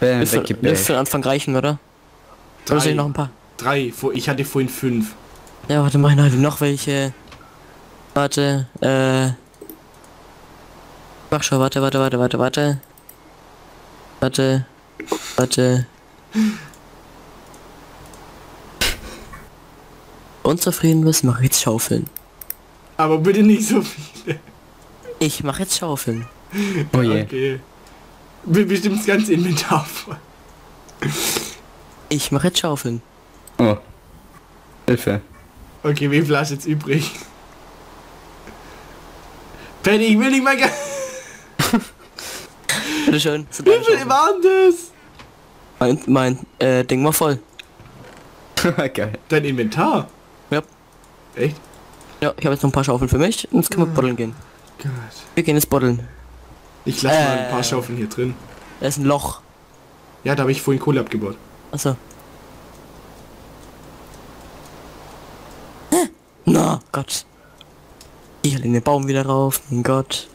Bam, müsste für den Anfang reichen, oder? Drei, oder noch ein paar? Drei, ich hatte vorhin 5. Ja, warte mal, hatte noch welche. Warte, mach schon, warte. Unzufrieden bist, mach jetzt Schaufeln. Aber bitte nicht so viele. Ich mach jetzt Schaufeln. Oh je. Okay. Bestimmt das ganze Inventar voll. Ich mach jetzt Schaufeln. Oh. Hilfe. Okay, wie viel hast jetzt übrig? Penny, ich will nicht mehr. Bitte schön. Wie viel waren das? Mein Ding war voll. Geil. Dein Inventar? Ja. Echt? Ja, ich habe jetzt noch ein paar Schaufeln für mich und jetzt können wir buddeln gehen. Gott. Wir gehen jetzt buddeln. Ich lasse mal ein paar Schaufeln hier drin. Da ist ein Loch. Ja, da habe ich vorhin Kohle abgebaut. Achso. Na, Gott. Ich hole den Baum wieder rauf, mein Gott.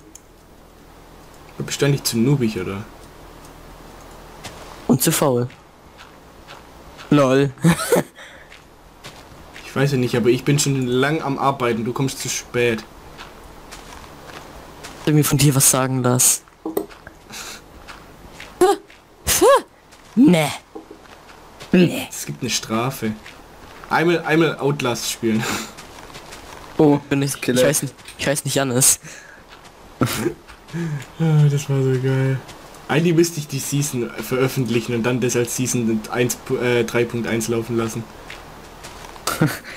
Du bist ständig zu noobig, oder? Und zu faul. LOL. Ich weiß ja nicht, aber ich bin schon lang am Arbeiten, du kommst zu spät. Ich will mir von dir was sagen lassen. Ne. Nee. Es gibt eine Strafe. Einmal Outlast spielen. Oh, bin ich. Ich weiß nicht anders. Das war so geil. Eigentlich müsste ich die Season veröffentlichen und dann das als Season 3.1 laufen lassen.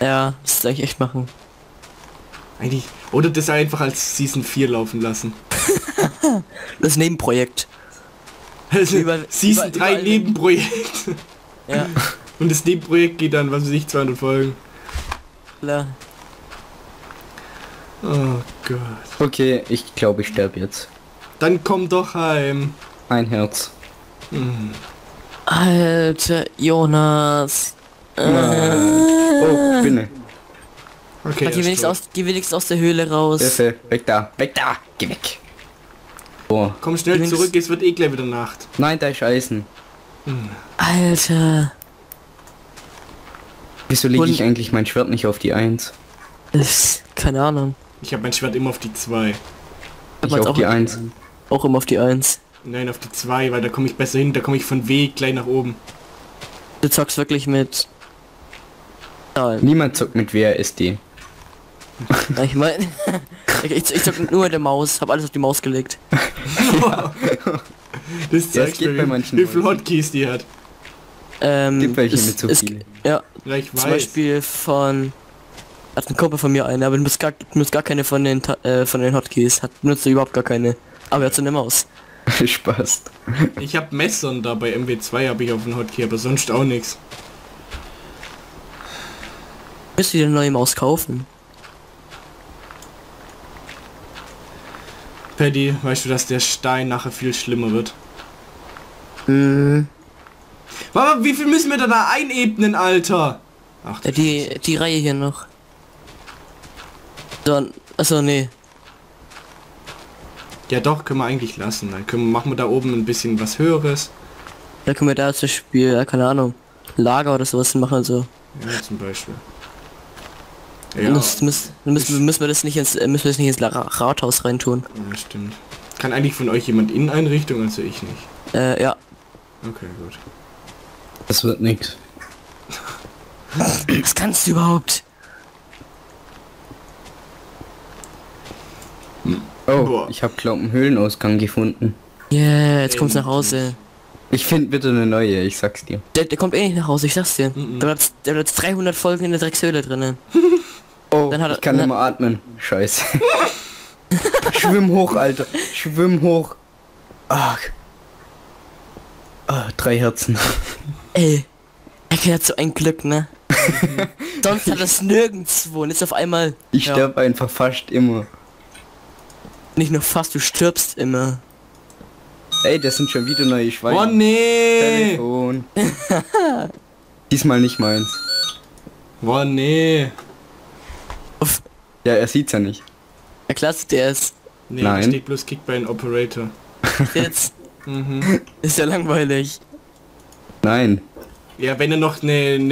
Ja, das soll ich echt machen. Eigentlich, oder das einfach als Season 4 laufen lassen. Das Nebenprojekt. Also Season 3 Nebenprojekt. Ja. Und das Nebenprojekt geht dann, was weiß ich, 200 Folgen. Klar. Oh Gott. Okay, ich glaube, ich sterbe jetzt. Dann komm doch heim. Ein Herz. Alter, Jonas. Oh, Spinne. Okay, geh wenigstens aus der Höhle raus. Hilfe, weg da, geh weg. Oh. Komm schnell zurück, es wird eh gleich wieder Nacht. Nein, da ist Eisen. Alter. Wieso lege ich eigentlich mein Schwert nicht auf die 1? Keine Ahnung. Ich habe mein Schwert immer auf die 2. Ich auf die 1. Auch immer auf die 1. Nein, auf die 2, weil da komme ich besser hin, da komme ich von Weg gleich nach oben. Du zockst wirklich mit... Nein. Niemand zockt mit WASD. Ich meine... ich zock nur mit der Maus, habe alles auf die Maus gelegt. Ja. Das zeigt mir, wie viele Hotkeys die hat. Gibt welche mit zu viel. Ja, ich weiß. Zum Beispiel von... Hat ein Kumpel von mir eine, aber du musst gar keine von den Hotkeys. Nutzt du überhaupt gar keine. Aber er hat so eine Maus. Spaß. Ich habe Messern da bei MW2 habe ich auf den Hotkey, aber sonst auch nichts. Müsst ihr eine neue Maus kaufen? Paddy, weißt du, dass der Stein nachher viel schlimmer wird? Warte, wie viel müssen wir da einebnen, Alter? Ach, die Reihe hier noch. Dann, also nee. Ja doch, können wir eigentlich lassen. Dann machen wir da oben ein bisschen was Höheres. Da können wir da zum Beispiel, keine Ahnung, Lager oder sowas machen so. Ja, zum Beispiel. Ja. Müssen wir das nicht ins Rathaus reintun. Ja, stimmt. Kann eigentlich von euch jemand Inneneinrichtung, also ich nicht. Ja. Okay, gut. Das wird nix. Was kannst du überhaupt? Oh, boah. Ich habe glaube einen Höhlenausgang gefunden. Yeah, jetzt kommt's nach Hause. Ich finde bitte eine neue, ich sag's dir. Der kommt eh nicht nach Hause, ich sag's dir. Der hat 300 Folgen in der Dreckshöhle drinnen. Oh, ich kann immer atmen. Scheiße. Schwimm hoch, Alter. Schwimm hoch. Ach. Ah, 3 Herzen. Ey, er hat so ein Glück, ne? Sonst hat das nirgendwo und jetzt auf einmal... Ich sterbe einfach fast immer. Nicht nur fast, du stirbst immer. Ey, das sind schon wieder neue Schweine. Oh nee! Telefon. Diesmal nicht meins. Oh nee! Uff. Ja, er sieht's ja nicht. Er klatscht es. Nee, da steht bloß Kick bei einem Operator. Jetzt? Ist ja langweilig. nein. Ja, wenn er noch einen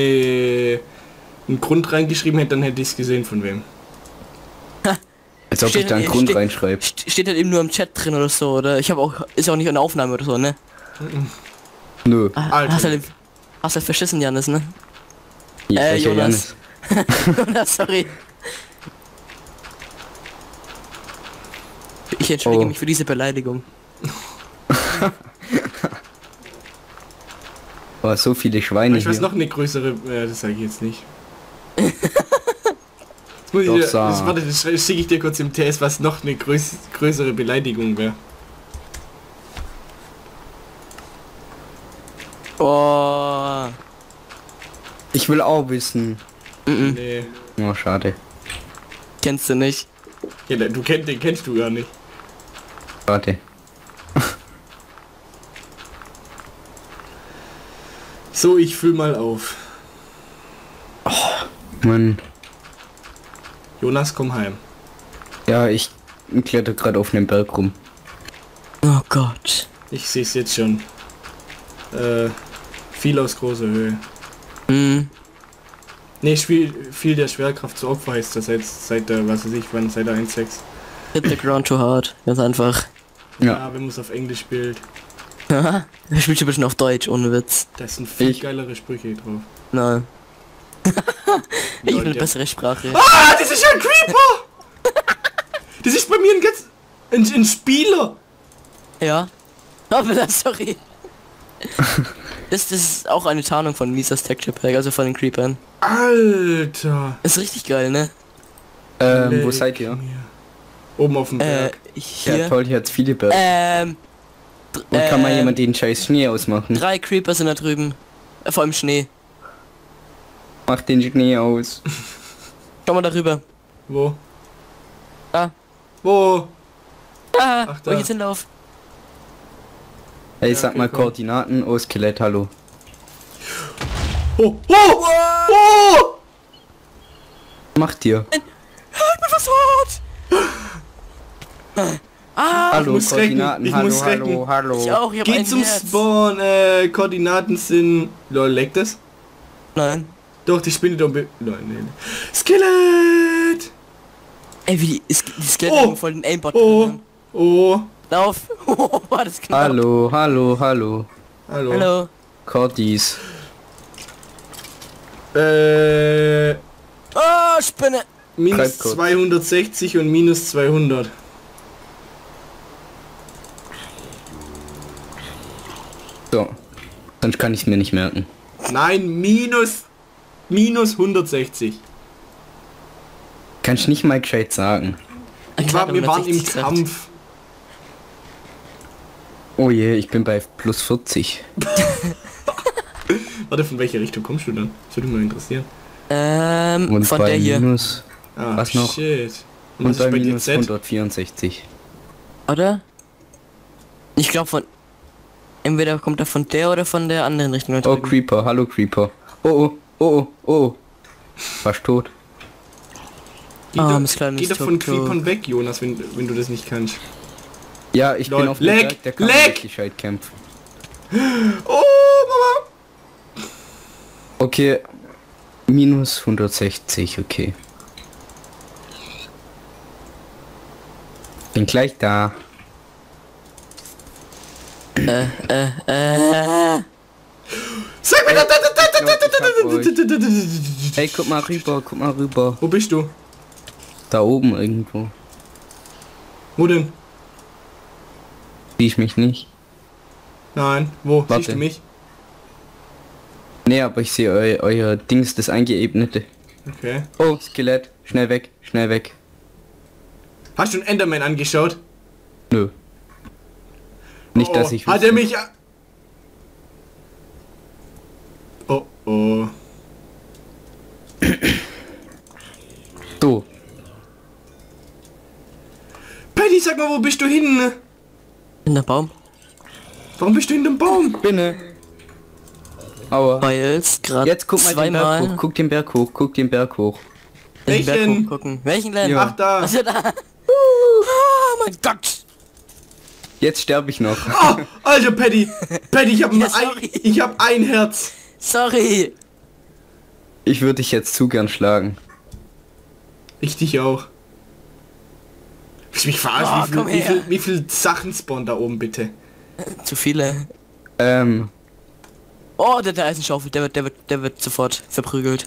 Grund reingeschrieben hätte, dann hätte ich es gesehen von wem. Als ob ich da einen Grund reinschreibe. Steht halt eben nur im Chat drin oder so, oder? Ich habe auch, ist auch nicht in Aufnahme oder so, ne? Nö. Alter. Hast halt verschissen, Janis, ne? Ja, Jonas. Janis. Jonas, sorry. Ich entschuldige mich für diese Beleidigung. Oh, so viele Schweine. Ich weiß noch eine größere, das sage ich jetzt nicht. Das schicke ich dir kurz im TS, was noch eine größere Beleidigung wäre. Oh. Ich will auch wissen. Nee. Oh, schade. Kennst du nicht? Ja, du kennst den, kennst du gar nicht. Warte. So, ich füll mal auf. Oh, Mann. Jonas, komm heim. Ja, ich kletter gerade auf den Berg rum. Oh Gott. Ich sehe es jetzt schon. Viel aus großer Höhe. Ne, viel der Schwerkraft zu Opfer heißt das jetzt seit was weiß ich wann, seit der 1.6. Hit the ground too hard, ganz einfach. Ja, wir müssen auf Englisch spielen. Haha, ich spiele ein bisschen auf Deutsch, ohne Witz. Da sind viel geilere Sprüche drauf. Nein. Ich will eine bessere Sprache. Ah, das ist ja ein Creeper! Das ist bei mir ein Spieler! Ja. Aber das, sorry. Das ist auch eine Tarnung von Misas Texture Pack, also von den Creepern. Alter! Ist richtig geil, ne? Wo seid ihr? Oben auf dem Berg. Hier. Ja toll, hier hat's viele Berge. Und kann mal jemand den scheiß Schnee ausmachen? 3 Creeper sind da drüben. Vor allem Schnee. Mach den Schnee aus. Schau mal darüber. Wo? Da. Wo? Da. Ach, da. Wo geht's hinlauf? Ey, ja, sag mal komm. Koordinaten. Oh, Skelett, hallo. Oh! Oh! Oh! Macht dir. Halt mir was hart! Ah, hallo, ich muss Koordinaten, hallo. Ich auch, ich geh zum Herz. Spawn, Koordinaten sind... Lol, leckt das? Nein. Doch, die Spinne doch... Nein, nein. Skelett! Ey, wie die Skelett haben voll den Aimbot drin. Oh. Lauf. Oh, war das knapp. Hallo. Cordis. Oh, Spinne! Minus 260 und minus 200. So, sonst kann ich es mir nicht merken. Nein, minus 160. Kann ich nicht mal gescheit sagen. Wir waren im Kampf. Oh je, ich bin bei plus 40. Warte, von welcher Richtung kommst du dann? Das würde mich mal interessieren. Und von der hier. Minus, was noch? Shit. Und bei minus 164. Oder? Ich glaube von... Entweder kommt er von der oder von der anderen Richtung. Oh, Creeper, hallo Creeper. Oh. Fast tot. Geh doch von Creepern weg, Jonas, wenn du das nicht kannst. Ja, ich bin auf dem Berg, der kann richtig halt kämpfen. Oh, Mama! Okay. Minus 160, okay. Bin gleich da. Sag mir da. Hey, guck mal rüber. Wo bist du? Da oben irgendwo. Wo denn? Sieh ich mich nicht? Nein, wo? Warte. Siehst du mich? Nee, aber ich sehe euer Dings, das Eingeebnete. Okay. Oh, Skelett. Schnell weg. Hast du einen Enderman angeschaut? Nö. Nicht, dass ich... Hat er mich... Oh. So. Paddy, sag mal, wo bist du hin? In der Baum. Warum bist du in dem Baum? Binne. Aua. Weil's gerade. Jetzt guck mal zweimal. Guck den Berg hoch. Welchen? Welchen Land? Ja. Ach, da. Oh mein Gott. Jetzt sterbe ich noch. Oh, Alter, Paddy. Paddy, ich habe ja, hab ein Herz. Sorry. Ich würde dich jetzt zu gern schlagen. Ich dich auch. Willst du mich verarschen? Oh, wie viel Sachen spawnen da oben, bitte? Zu viele. Oh, der Eisenschaufel, der wird sofort verprügelt.